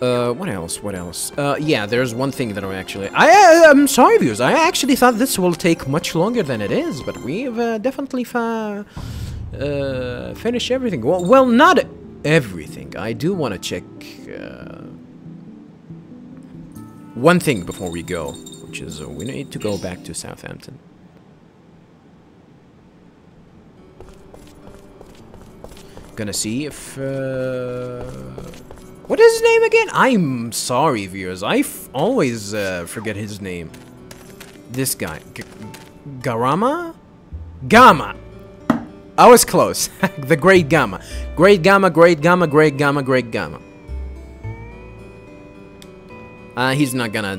What else? Yeah, there's one thing that I'm sorry, viewers. I actually thought this will take much longer than it is, but we've definitely finished everything. Well, not everything. I do want to check one thing before we go, which is we need to go back to Southampton. Gonna see if what is his name again? I'm sorry, viewers. I always forget his name. This guy, Gama. I was close. The Great Gama. Great Gama. He's not gonna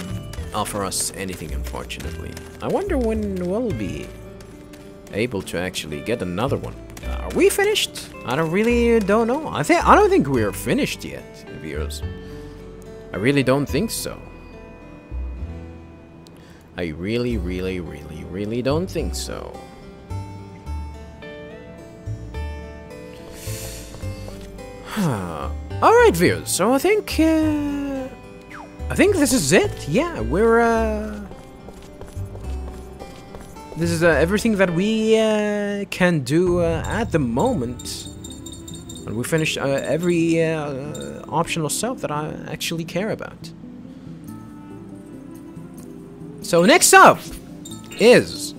offer us anything, unfortunately. I wonder when we'll be able to actually get another one. Are we finished? I don't know. I don't think we're finished yet, viewers. I really don't think so. I really don't think so. All right, viewers. So I think this is it. Yeah, we're this is everything that we can do at the moment. And we finished every optional stuff that I actually care about. So next up is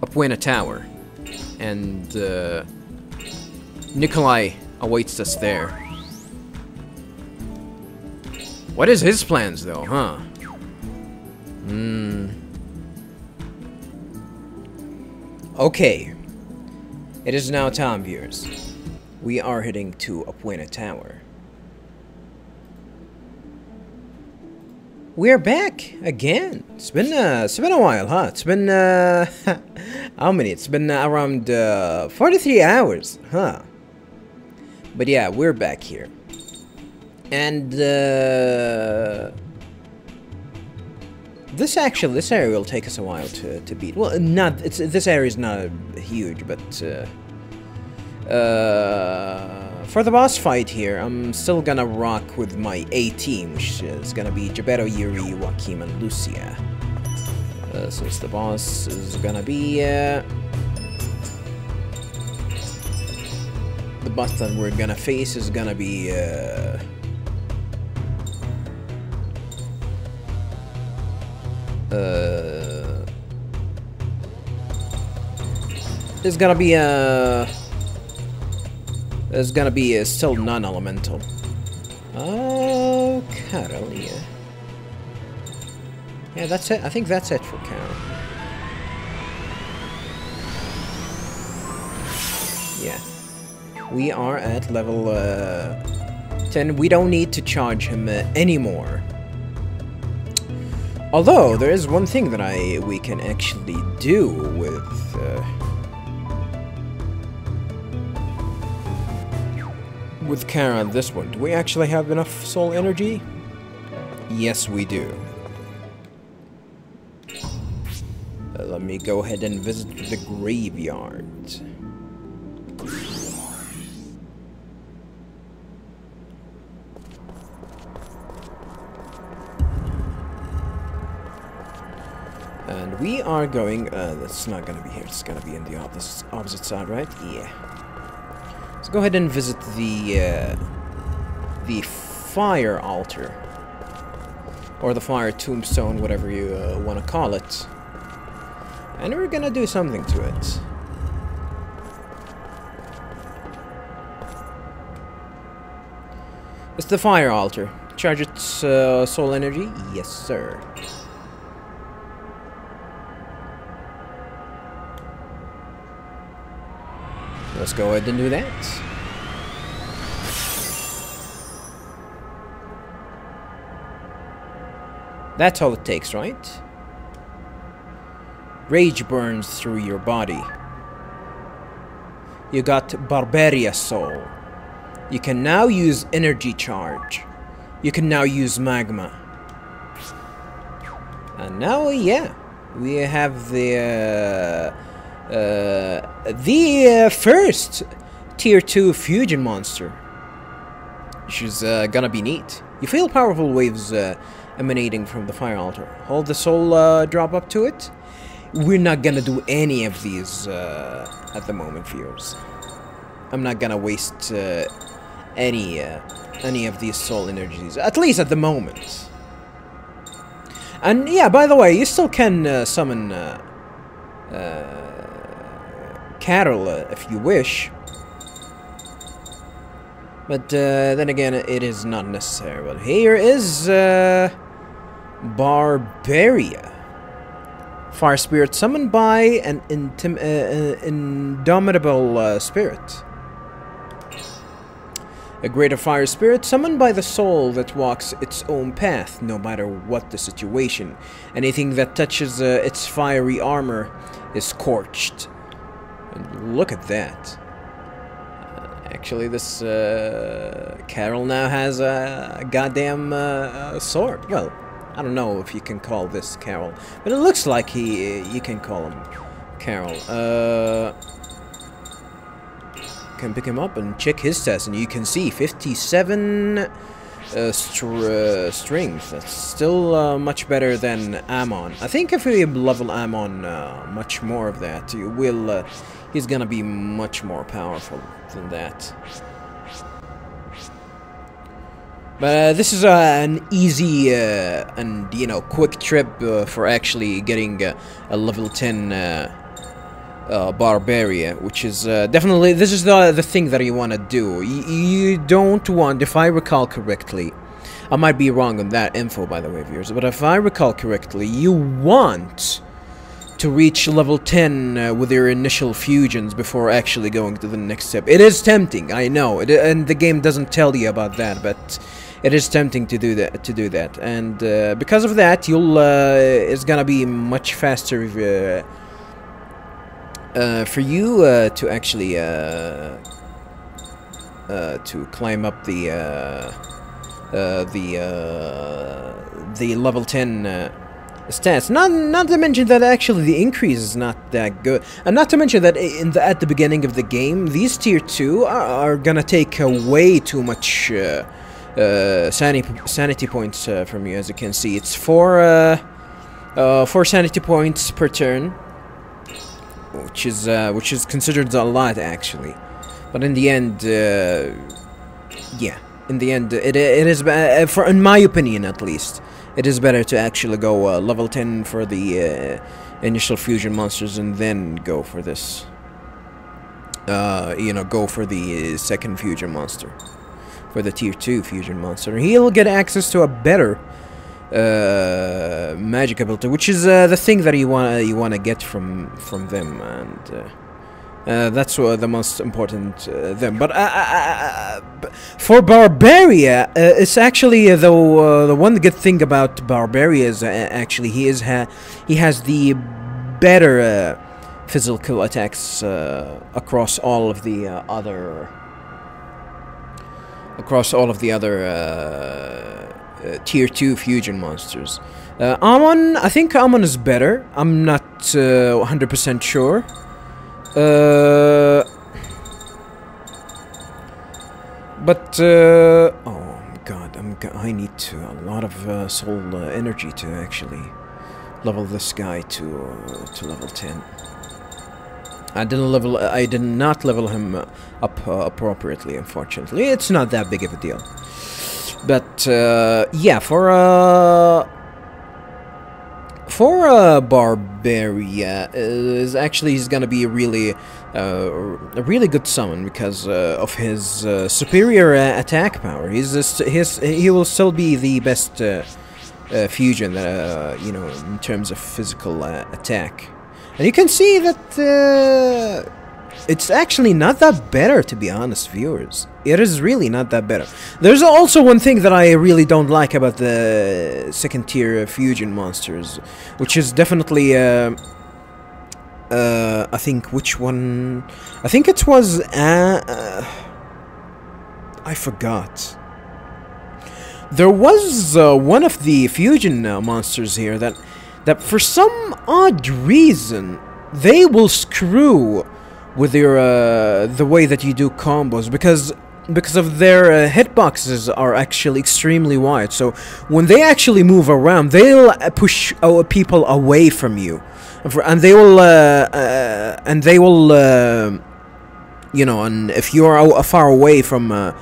Upwena Tower. And Nikolai awaits us there. What is his plans though, huh? Okay, it is now time, viewers. We are heading to Upwena Tower. We're back again. It's been a while, huh? It's been how many? It's been around 43 hours, huh? But yeah, we're back here, and this area will take us a while to beat. Well, this area is not huge, but for the boss fight here, I'm still gonna rock with my A team, which is gonna be Gepetto, Yuri, Joachim, and Lucia. Since the boss is gonna be the boss that we're gonna face is gonna be. There's gonna be still non-elemental. Oh, Caralier. Yeah, that's it. I think that's it for Caralier. Yeah. We are at level 10. We don't need to charge him anymore. Although, there is one thing that we can actually do with... with Karin, this one. Do we actually have enough soul energy? Yes, we do. Let me go ahead and visit the graveyard. And we are going, that's not gonna be here, it's gonna be in the opposite side, right? Yeah. Let's go ahead and visit the fire altar. Or the fire tombstone, whatever you wanna call it. And we're gonna do something to it. It's the fire altar. Charge its soul energy? Yes, sir. Let's go ahead and do that. That's all it takes, right? Rage burns through your body. You got Barbaria soul. You can now use energy charge. You can now use magma. And now, yeah, we have the first tier 2 fusion monster. which is gonna be neat. You feel powerful waves emanating from the fire altar. Hold the soul drop up to it. We're not gonna do any of these at the moment, viewers. I'm not gonna waste any of these soul energies, at least at the moment. And yeah, by the way, you still can summon Catala if you wish. But then again, it is not necessary. But here is Barbaria. Fire spirit summoned by an indomitable spirit. A greater fire spirit summoned by the soul that walks its own path, no matter what the situation. Anything that touches its fiery armor is scorched. And look at that. Actually, this Carol now has a goddamn sword. Well, I don't know if you can call this Carol, but it looks like you can call him Carol. Can pick him up and check his stats, and you can see 57 strength. That's still much better than Amon. I think if we level Amon much more of that, you will. He's gonna be much more powerful than that. But this is an easy and, you know, quick trip for actually getting a level 10 Barbaria, which is definitely, this is the thing that you want to do. You don't want, if I recall correctly, I might be wrong on that info, by the way, viewers, but if I recall correctly, you want to reach level 10 with your initial fusions before actually going to the next step. It is tempting, I know, and the game doesn't tell you about that, but it is tempting to do that. And because of that, you'll it's gonna be much faster for you to actually to climb up the level 10. Stats. Not to mention that actually the increase is not that good, and not to mention that at the beginning of the game, these tier 2 are gonna take way too much sanity points from you. As you can see, it's 4 sanity points per turn, which is considered a lot actually, but in the end, yeah, in the end, it is, for, in my opinion at least. It is better to actually go level 10 for the initial fusion monsters and then go for this. You know, go for the second fusion monster. For the tier 2 fusion monster. He'll get access to a better magic ability, which is the thing that you want to get from them. And that's the most important them. But for Barbaria, it's actually though the one good thing about Barbaria is actually he has the better physical attacks across all of the other tier 2 fusion monsters. Amon, I think Amon is better. I'm not 100% sure. But oh god, I need to a lot of soul energy to actually level this guy to level 10. I did not level him up appropriately, unfortunately. It's not that big of a deal. But yeah, for Barbaria is actually he's gonna be a really good summon because of his superior attack power. He's he will still be the best fusion that you know, in terms of physical attack. And you can see that it's actually not that better, to be honest, viewers. It is really not that better. There's also one thing that I really don't like about the second tier fusion monsters, which is definitely, I think, which one? I think it was, I forgot. There was one of the fusion monsters here that for some odd reason, they will screw with your the way that you do combos, because because of their hitboxes are actually extremely wide, so when they actually move around, they'll push people away from you, and they will, you know, and if you are far away from an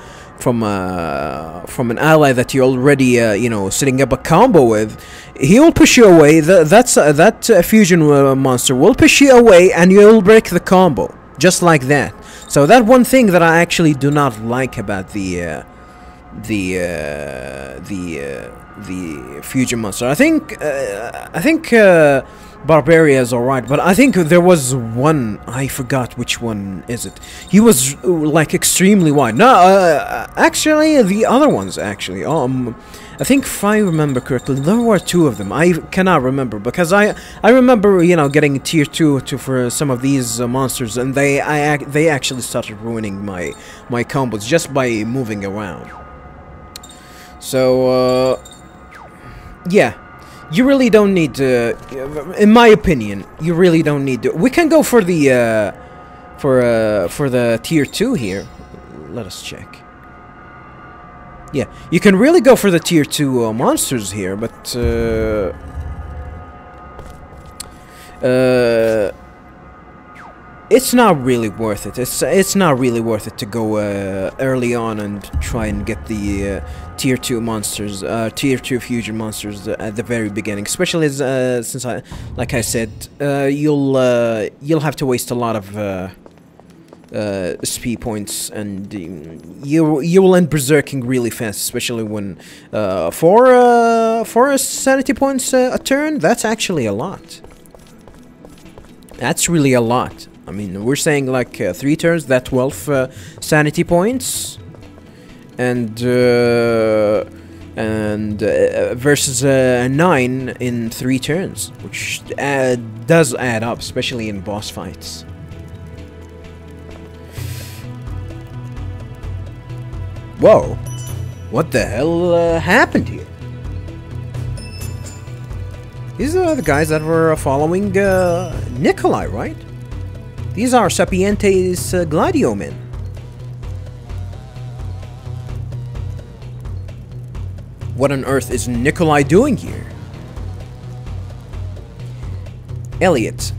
ally that you're already, you know, setting up a combo with, he'll push you away. That fusion monster will push you away, and you'll break the combo just like that. So that one thing that I actually do not like about the fusion monster. I think Barbaria is alright, but I think there was one, I forgot which one is it. He was like extremely wide. No, actually the other ones actually. I think if I remember correctly, there were two of them. I cannot remember because I remember, you know, getting tier 2 for some of these monsters, and they actually started ruining my combos just by moving around. So yeah, you really don't need to, in my opinion, you really don't need to. We can go for the for the tier 2 here. Let us check. Yeah, you can really go for the tier 2 monsters here, but it's not really worth it. It's not really worth it to go early on and try and get the tier 2 monsters, tier 2 fusion monsters at the very beginning. Especially as, since I, like I said, you'll have to waste a lot of SP points, and you will end berserking really fast, especially when for sanity points a turn. That's actually a lot. That's really a lot. I mean, we're saying like 3 turns, that 12 sanity points, and versus 9 in 3 turns, which does add up, especially in boss fights. Whoa, what the hell happened here? These are the guys that were following Nikolai, right? These are Sapientes Gladio men. What on earth is Nikolai doing here? Elliot,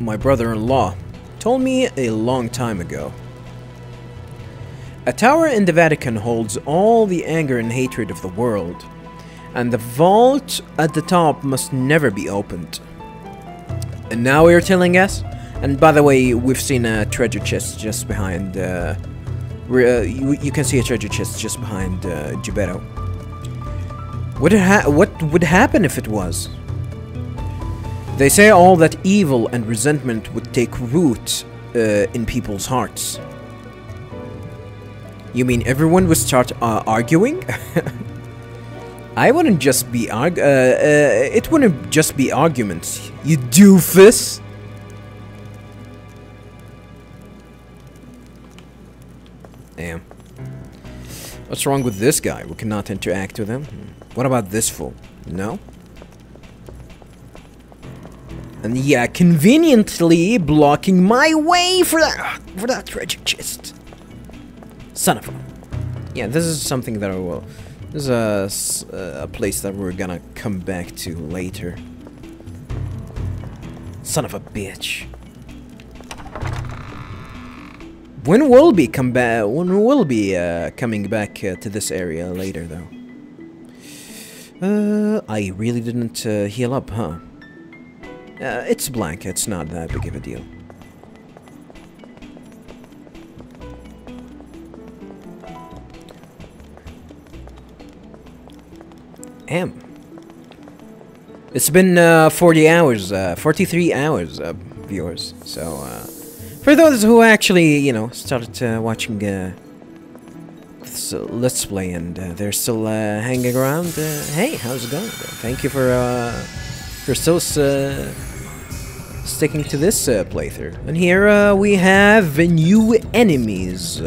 my brother-in-law, told me a long time ago. A tower in the Vatican holds all the anger and hatred of the world, and the vault at the top must never be opened. And now you're telling us? And by the way, we've seen a treasure chest just behind... you can see a treasure chest just behind Gepetto. What would happen if it was? They say all that evil and resentment would take root in people's hearts. You mean everyone would start arguing? I wouldn't just be it wouldn't just be arguments, you doofus! Damn. What's wrong with this guy? We cannot interact with him. What about this fool? No? And yeah, conveniently blocking my way for that tragic chest. Son of a... Yeah, this is something that I will... This is a place that we're gonna come back to later. Son of a bitch. When will be come back? When will be coming back to this area later, though? I really didn't heal up, huh? It's blank. It's not that big of a deal. Damn. It's been 40 hours, 43 hours, viewers. So, for those who actually, you know, started watching this Let's Play and they're still hanging around, hey, how's it going? Thank you for still sticking to this playthrough. And here we have new enemies.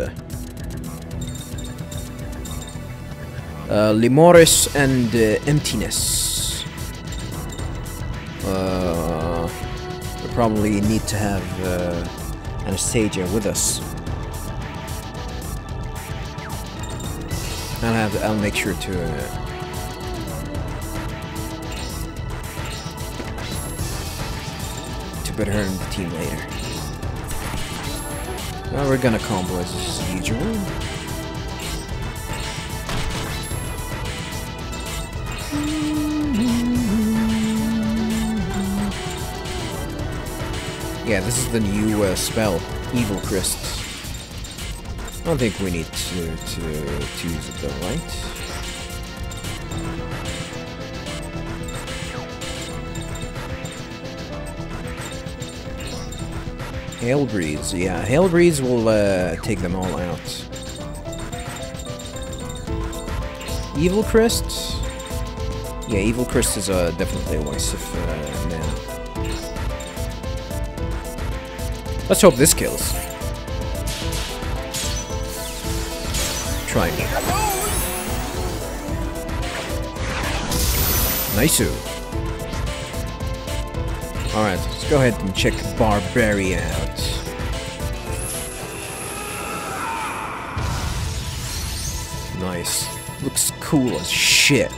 Lemures and Emptiness. We probably need to have Anastasia with us. I'll make sure to... to put her in the team later. Well, we're gonna combo as usual. Yeah, this is the new spell, Evil Crystal. I don't think we need to use the light. Hail Breeze, yeah, Hail Breeze will take them all out. Evil Crest? Yeah, Evil Crest is definitely a waste of mana. Let's hope this kills. Nice. Alright, let's go ahead and check Barbaria out. Nice. Looks cool as shit.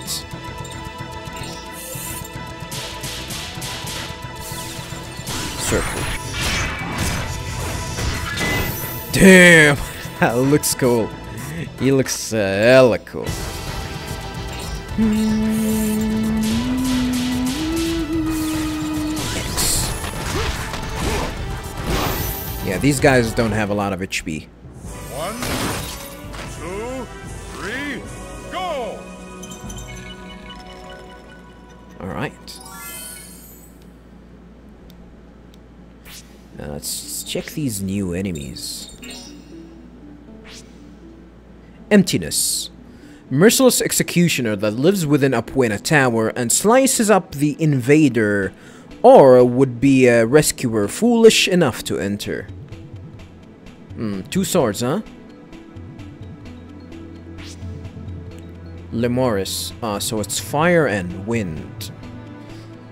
Circle. Damn! That looks cool. He looks hella cool. Yeah, these guys don't have a lot of HP. 1, 2, 3, go! Alright. Now let's check these new enemies. Emptiness. Merciless executioner that lives within Upwena Tower and slices up the invader or would-be a rescuer foolish enough to enter. Two swords, huh? Lemures. Ah, so it's fire and wind.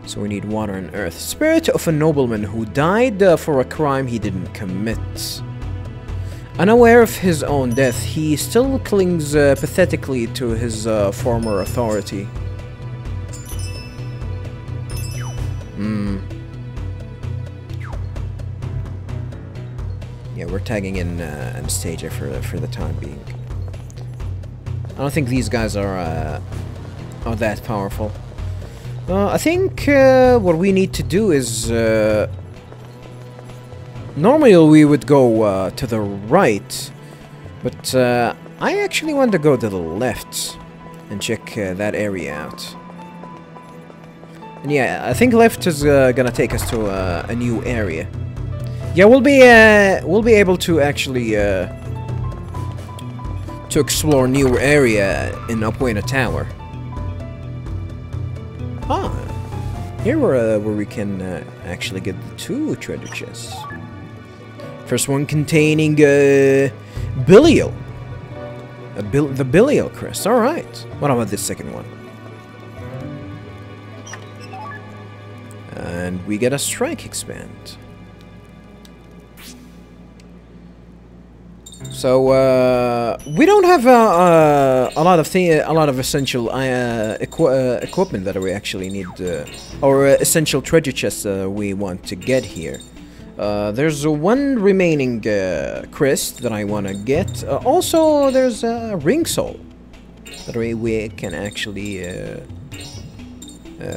So we need water and earth. Spirit of a nobleman who died for a crime he didn't commit. Unaware of his own death, he still clings pathetically to his former authority. Yeah, we're tagging in Anastasia for the time being. I don't think these guys are that powerful. I think what we need to do is... normally we would go to the right, but I actually want to go to the left and check that area out. And yeah, I think left is gonna take us to a new area. Yeah, we'll be able to actually to explore new area in Upwena Tower. Ah, here where we can actually get the 2 treasure chests. First one containing Belial. The Belial crest. Alright. What about this second one? And we get a strike expand. So we don't have a lot of essential equipment that we actually need, or essential treasure chests we want to get here. There's one remaining crest that I want to get. Also, there's a Ring Soul that we can actually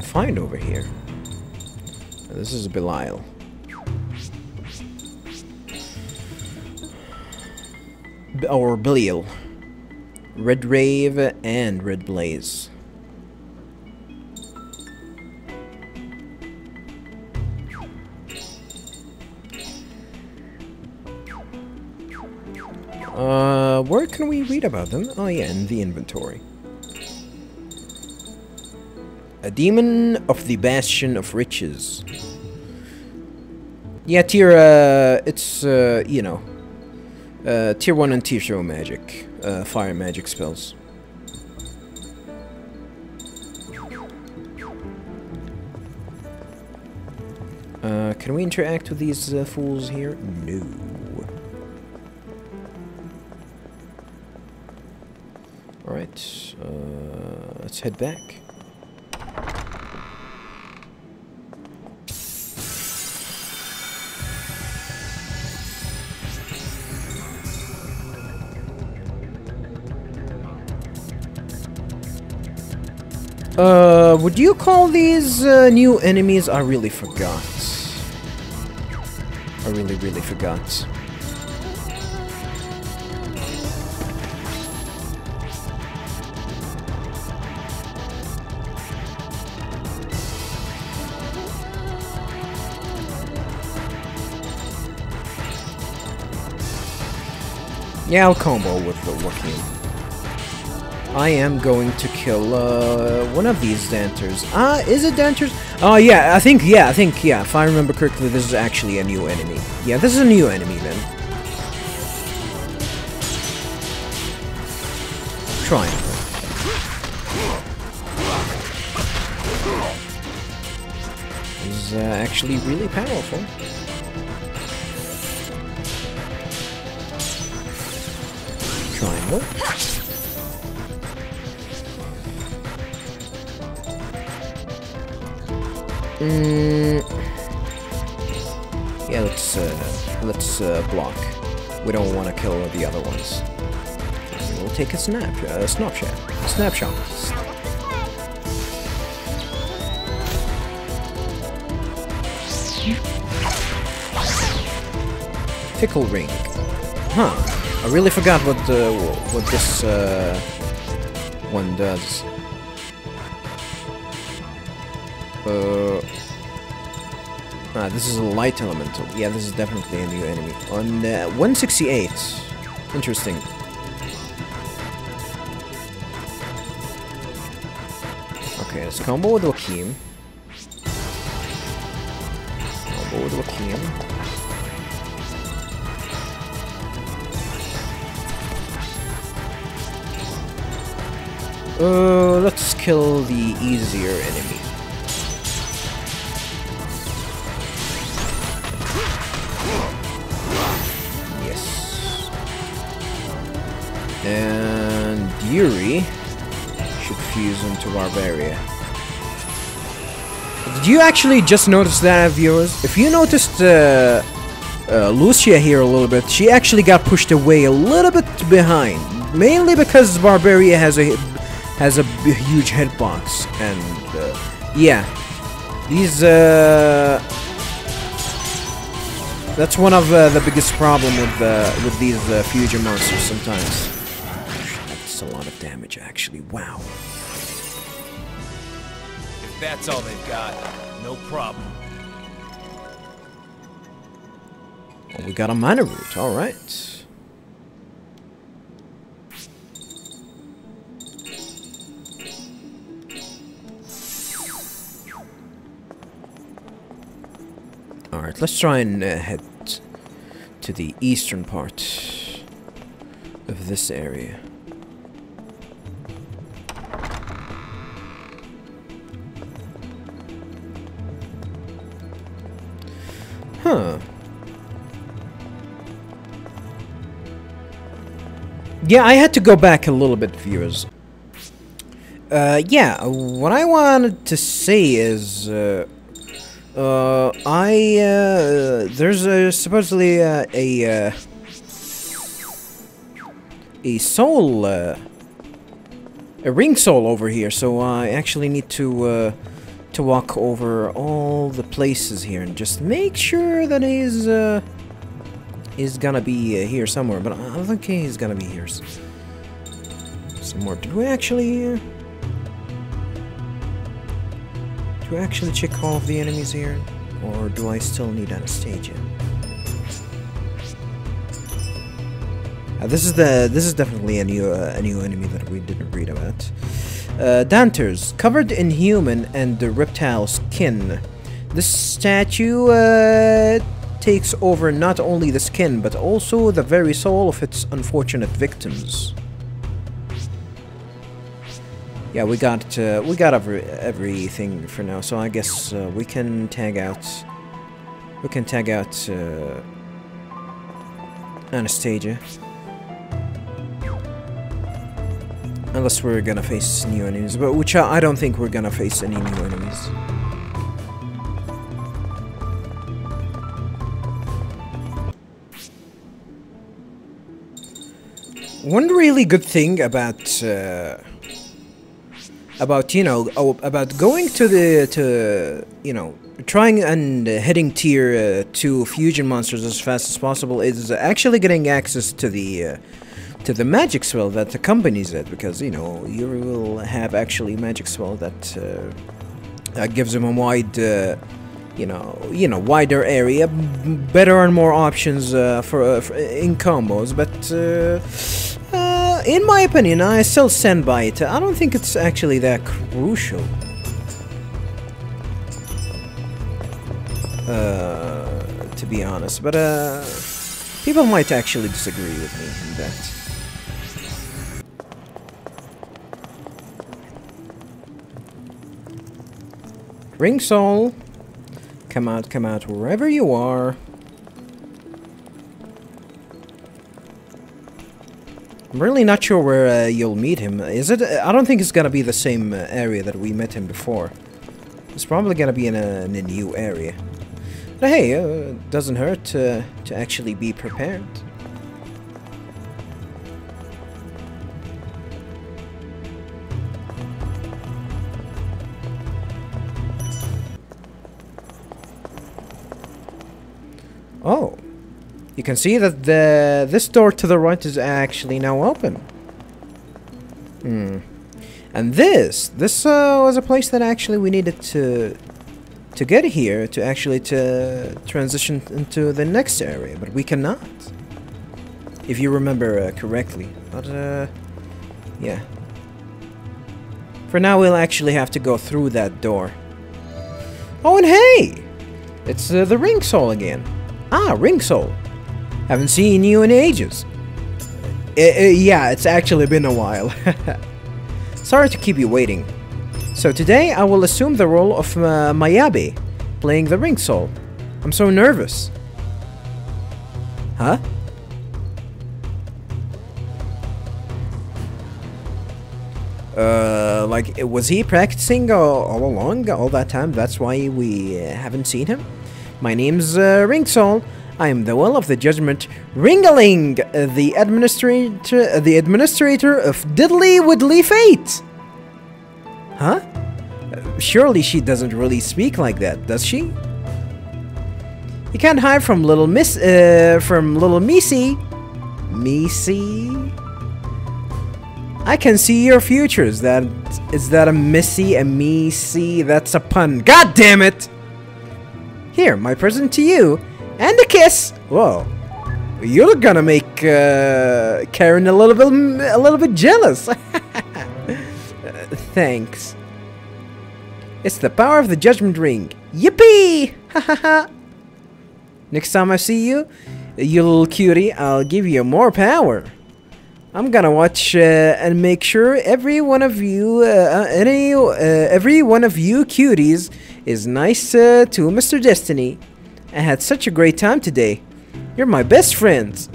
find over here. This is Belial. Or Belial. Red Rave and Red Blaze. Where can we read about them? Oh yeah, in the inventory. A demon of the Bastion of Riches. Yeah, tier, it's, you know, tier 1 and tier 2 magic, fire magic spells. Can we interact with these fools here? No. Alright, let's head back. Would you call these new enemies? I really forgot. I really forgot. Yeah, I'll combo with the Joachim. I am going to kill one of these Danters. Is it Danters? Oh, yeah, I think, yeah. If I remember correctly, this is actually a new enemy. Yeah, this is a new enemy, then. Try. He's actually really powerful. Triangle. Yeah, let's block. We don't want to kill the other ones. We'll take a snapshot. Fickle Ring. Huh. I really forgot what this one does. This is a light elemental. Yeah, this is definitely a new enemy. On 168. Interesting. Okay, let's combo with Joachim. Combo with Joachim. Let's kill the easier enemy. And Yuri should fuse into Barbaria. Did you actually just notice that, viewers? If you noticed Lucia here a little bit, she actually got pushed away a little bit behind. Mainly because Barbaria has a huge hitbox. And yeah, these... that's one of the biggest problem with these fusion monsters sometimes. A lot of damage, actually. Wow. If that's all they've got, no problem. Well, we got a Mana Root, all right. All right, let's try and head to the eastern part of this area. Huh. Yeah, I had to go back a little bit, viewers. Yeah, what I wanted to say is... there's supposedly a soul... a ring soul over here, so I actually need to walk over all the places here and just make sure that he's gonna be here somewhere, but I don't think he's gonna be here somewhere. Did we actually check all of the enemies here, or do I still need Anastasia? This is definitely a new enemy that we didn't read about. Danters, covered in human and reptile skin. This statue takes over not only the skin, but also the very soul of its unfortunate victims. Yeah, we got everything for now, so I guess we can tag out Anastasia. Unless we're gonna face new enemies, but which I don't think we're gonna face any new enemies. One really good thing about going to trying and hitting tier 2 fusion monsters as fast as possible is actually getting access to the magic spell that accompanies it, because you know you will have actually magic spell that gives him a wide wider area, better and more options for in combos, but in my opinion I still stand by it. I don't think it's actually that crucial. To be honest, but people might actually disagree with me in that. Ring Soul, come out wherever you are. I'm really not sure where you'll meet him. Is it? I don't think it's gonna be the same area that we met him before. It's probably gonna be in a new area. But hey, it doesn't hurt to actually be prepared. Oh, you can see that this door to the right is actually now open. Hmm. And this was a place that actually we needed to get here to actually to transition into the next area, but we cannot, if you remember correctly. But yeah. For now, we'll actually have to go through that door. Oh, and hey, it's the Ring Soul again. Ah, Ring Soul. Haven't seen you in ages. Yeah, it's actually been a while. Sorry to keep you waiting. So today I will assume the role of Mayabe, playing the Ring Soul. I'm so nervous. Huh? Like, was he practicing all along, all that time? That's why we haven't seen him? My name's Ring Soul. I am the will of the judgment, Ringaling, the administrator of Diddly Woodley Fate. Huh? Surely she doesn't really speak like that, does she? You can't hide from little Missy. Missy. I can see your futures. That is that a Missy, a Missy? That's a pun. God damn it! Here, my present to you, and a kiss. Whoa, you're gonna make Karin a little bit jealous. Thanks. It's the power of the Judgment Ring. Yippee! Ha ha ha! Next time I see you, you little cutie, I'll give you more power. I'm gonna watch and make sure every one of you, every one of you cuties, is nice to Mr. Destiny. I had such a great time today. You're my best friends.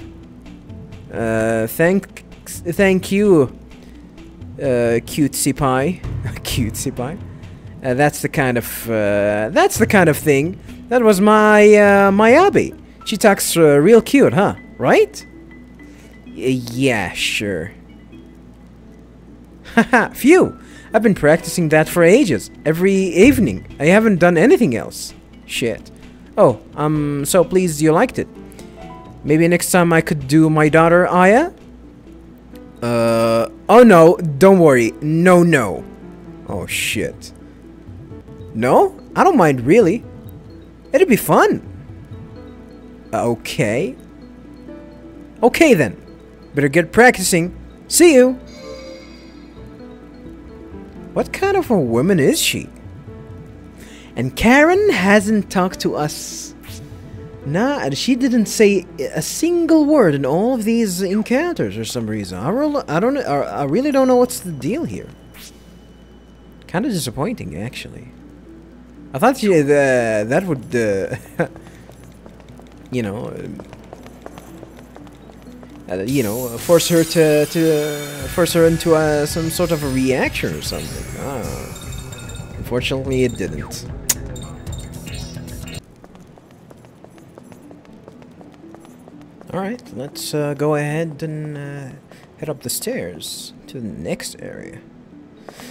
Thank you, cutesy pie. Cutesy pie. That's the kind of thing. That was my Mayabe. She talks real cute, huh? Right? Yeah, sure. Haha, phew! I've been practicing that for ages. Every evening. I haven't done anything else. Shit. Oh, I'm so pleased you liked it. Maybe next time I could do my daughter, Aya? Oh no, don't worry. No, no. Oh shit. No? I don't mind, really. It'd be fun. Okay. Okay then. Better get practicing. See you! What kind of a woman is she? And Karin hasn't talked to us. Nah, she didn't say a single word in all of these encounters for some reason. I really don't know what's the deal here. Kind of disappointing, actually. I thought she, that would, you know... you know, force her into some sort of a reaction or something. Ah, unfortunately, it didn't. All right, let's go ahead and head up the stairs to the next area.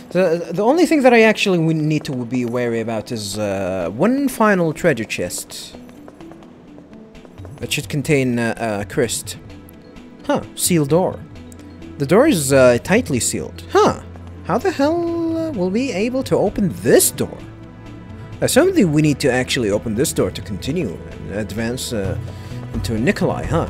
The only thing that I actually would need to be wary about is one final treasure chest. It should contain a crest. Huh, sealed door. The door is tightly sealed. Huh, how the hell will we be able to open this door? Assuming we need to actually open this door to continue and advance into Nikolai, huh?